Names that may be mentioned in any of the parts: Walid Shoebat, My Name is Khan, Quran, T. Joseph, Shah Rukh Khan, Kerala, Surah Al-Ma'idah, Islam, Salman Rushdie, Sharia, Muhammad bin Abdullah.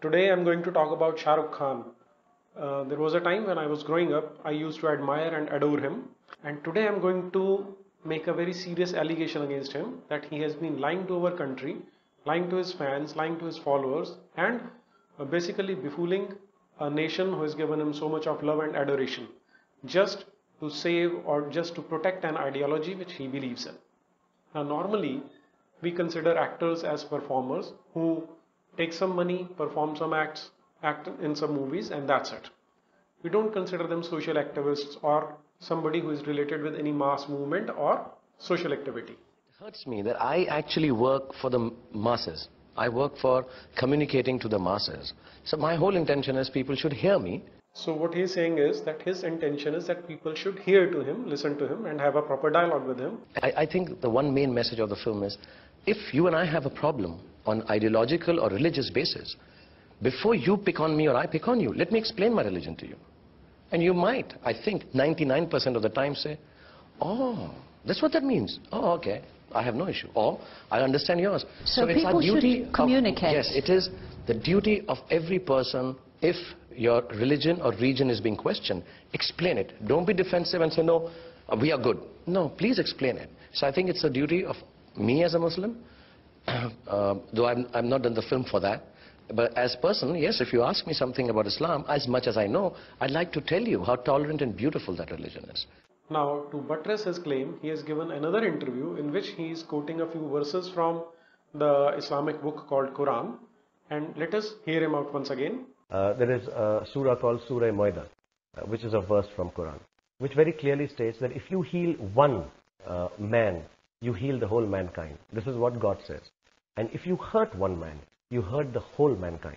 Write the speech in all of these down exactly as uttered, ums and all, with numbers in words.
Today I'm going to talk about Shah Rukh Khan. Uh, there was a time when I was growing up, I used to admire and adore him. And today I'm going to make a very serious allegation against him that he has been lying to our country, lying to his fans, lying to his followers, and uh, basically befooling a nation who has given him so much of love and adoration, just to save or just to protect an ideology which he believes in. Now normally, we consider actors as performers who take some money, perform some acts, act in some movies, and that's it. We don't consider them social activists or somebody who is related with any mass movement or social activity. It hurts me that I actually work for the masses. I work for communicating to the masses. So my whole intention is people should hear me. So what he is saying is that his intention is that people should hear to him, listen to him, and have a proper dialogue with him. I, I think the one main message of the film is, if you and I have a problem on ideological or religious basis, before you pick on me or I pick on you, let me explain my religion to you. And you might, I think, ninety-nine percent of the time say, oh, that's what that means. Oh, okay, I have no issue. Or, I understand yours. So, so people it's our duty should communicate. Of, yes, it is the duty of every person, if your religion or region is being questioned, explain it. Don't be defensive and say, no, we are good. No, please explain it. So I think it's the duty of me as a Muslim, uh, though I'm, I'm not done the film for that. But as a person, yes, if you ask me something about Islam, as much as I know, I'd like to tell you how tolerant and beautiful that religion is. Now, to buttress his claim, he has given another interview in which he is quoting a few verses from the Islamic book called Quran. And let us hear him out once again. Uh, there is a surah called Surah Al-Ma'idah, uh, which is a verse from Quran, which very clearly states that if you heal one uh, man, you heal the whole mankind. This is what God says. And if you hurt one man, you hurt the whole mankind.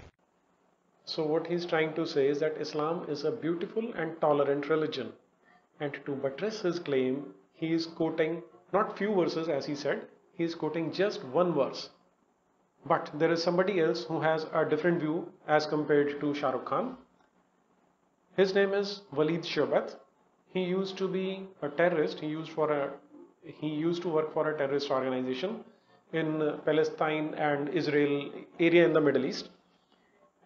So what he's trying to say is that Islam is a beautiful and tolerant religion. And to buttress his claim, he is quoting not few verses as he said, he is quoting just one verse. But there is somebody else who has a different view as compared to Shah Rukh Khan. His name is Walid Shoebat. He used to be a terrorist. He used for a he used to work for a terrorist organization in Palestine and Israel area in the Middle East.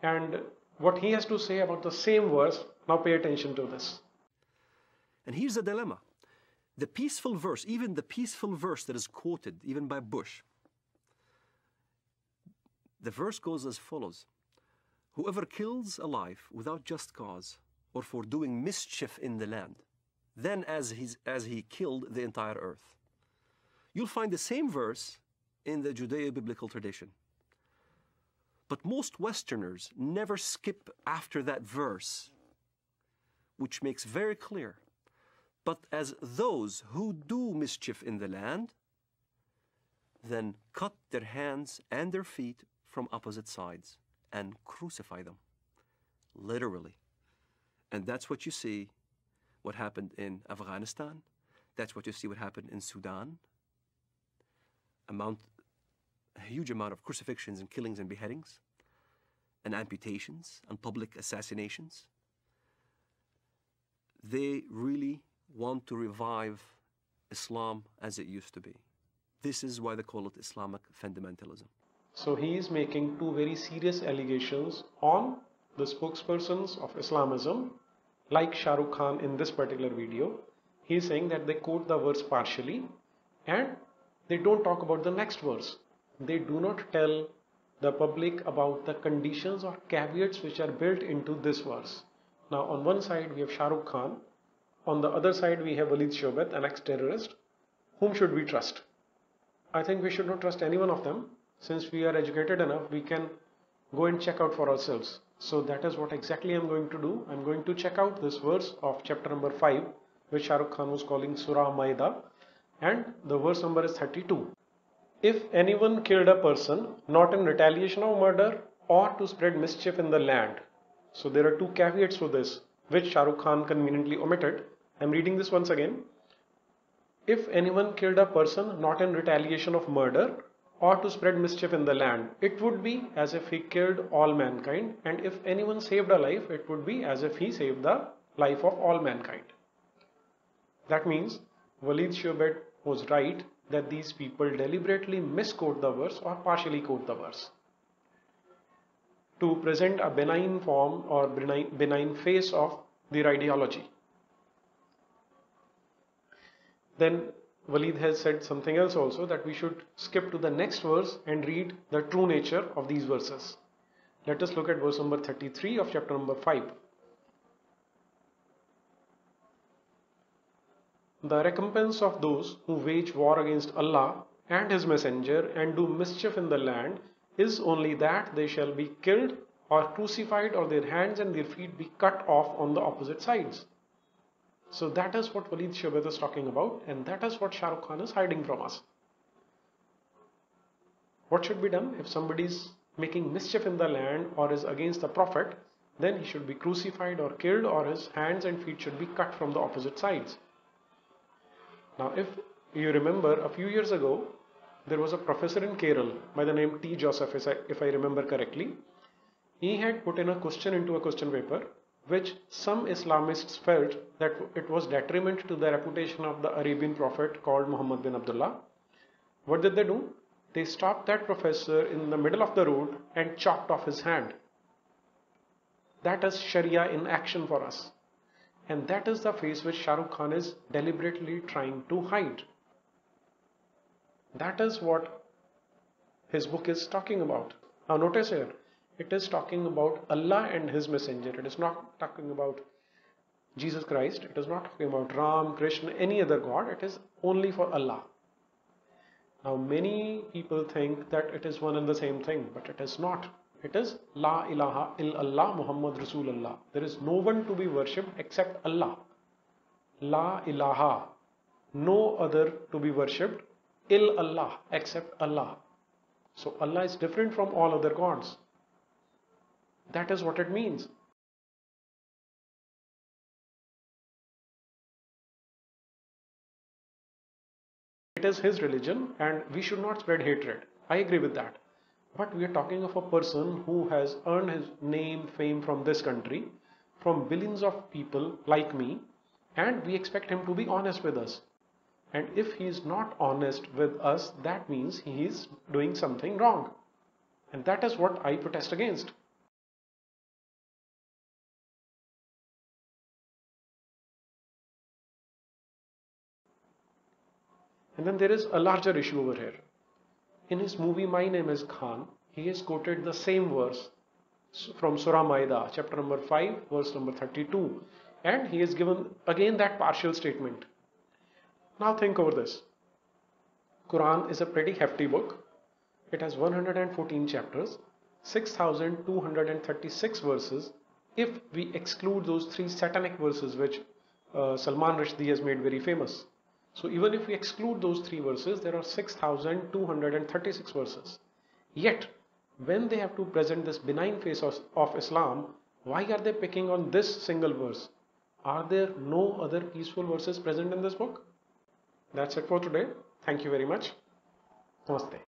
And what he has to say about the same verse, now pay attention to this. And here's the dilemma. The peaceful verse, even the peaceful verse that is quoted even by Bush, the verse goes as follows. Whoever kills a life without just cause or for doing mischief in the land, then as, he's, as he killed the entire earth. You'll find the same verse in the Judeo-biblical tradition. But most Westerners never skip after that verse, which makes very clear, but as those who do mischief in the land, then cut their hands and their feet from opposite sides and crucify them, literally. And that's what you see what happened in Afghanistan. That's what you see what happened in Sudan. Amount, a huge amount of crucifixions and killings and beheadings and amputations and public assassinations. They really want to revive Islam as it used to be. This is why they call it Islamic fundamentalism. So he is making two very serious allegations on the spokespersons of Islamism, like Shah Rukh Khan in this particular video. He is saying that they quote the verse partially and they don't talk about the next verse. They do not tell the public about the conditions or caveats which are built into this verse. Now on one side we have Shah Rukh Khan, on the other side we have Walid Shoebat, an ex-terrorist. Whom should we trust? I think we should not trust any one of them. Since we are educated enough, we can go and check out for ourselves. So that is what exactly I'm going to do. I'm going to check out this verse of chapter number five, which Shah Rukh Khan was calling Surah Al-Ma'idah, and the verse number is thirty-two. If anyone killed a person, not in retaliation of murder or to spread mischief in the land. So there are two caveats to this, which Shah Rukh Khan conveniently omitted. I'm reading this once again. If anyone killed a person, not in retaliation of murder, or to spread mischief in the land, it would be as if he killed all mankind, and if anyone saved a life, it would be as if he saved the life of all mankind. That means Walid Shoebat was right that these people deliberately misquote the verse or partially quote the verse. to present a benign form or benign, benign face of their ideology. Then Walid has said something else also, that we should skip to the next verse and read the true nature of these verses. Let us look at verse number thirty-three of chapter number five. The recompense of those who wage war against Allah and His Messenger and do mischief in the land is only that they shall be killed or crucified, or their hands and their feet be cut off on the opposite sides. So that is what Walid Shoebat is talking about, and that is what Shah Rukh Khan is hiding from us. What should be done? If somebody is making mischief in the land or is against the Prophet, then he should be crucified or killed, or his hands and feet should be cut from the opposite sides. Now, if you remember, a few years ago, there was a professor in Kerala by the name T. Joseph, if I remember correctly. He had put in a question into a question paper, which some Islamists felt that it was detriment to the reputation of the Arabian prophet called Muhammad bin Abdullah. What did they do? They stopped that professor in the middle of the road and chopped off his hand. That is Sharia in action for us. And that is the face which Shah Rukh Khan is deliberately trying to hide. That is what his book is talking about. Now notice here, it is talking about Allah and His Messenger. It is not talking about Jesus Christ. It is not talking about Ram, Krishna, any other God. It is only for Allah. Now many people think that it is one and the same thing, but it is not. It is La ilaha illallah Muhammad Rasulullah. There is no one to be worshipped except Allah. La ilaha. No other to be worshipped illallah, except Allah. So Allah is different from all other gods. That is what it means. It is his religion, and we should not spread hatred. I agree with that. But we are talking of a person who has earned his name, fame from this country, from billions of people like me, and we expect him to be honest with us. And if he is not honest with us, that means he is doing something wrong. And that is what I protest against. And then there is a larger issue over here. In his movie My Name is Khan, he has quoted the same verse from Surah Al-Ma'idah, chapter number five, verse number thirty-two. And he has given again that partial statement. Now think over this. Quran is a pretty hefty book. It has one hundred fourteen chapters, six thousand two hundred thirty-six verses, if we exclude those three satanic verses which uh, Salman Rushdie has made very famous. So even if we exclude those three verses, there are six thousand two hundred thirty-six verses. Yet, when they have to present this benign face of, of Islam, why are they picking on this single verse? Are there no other peaceful verses present in this book? That's it for today. Thank you very much. Namaste.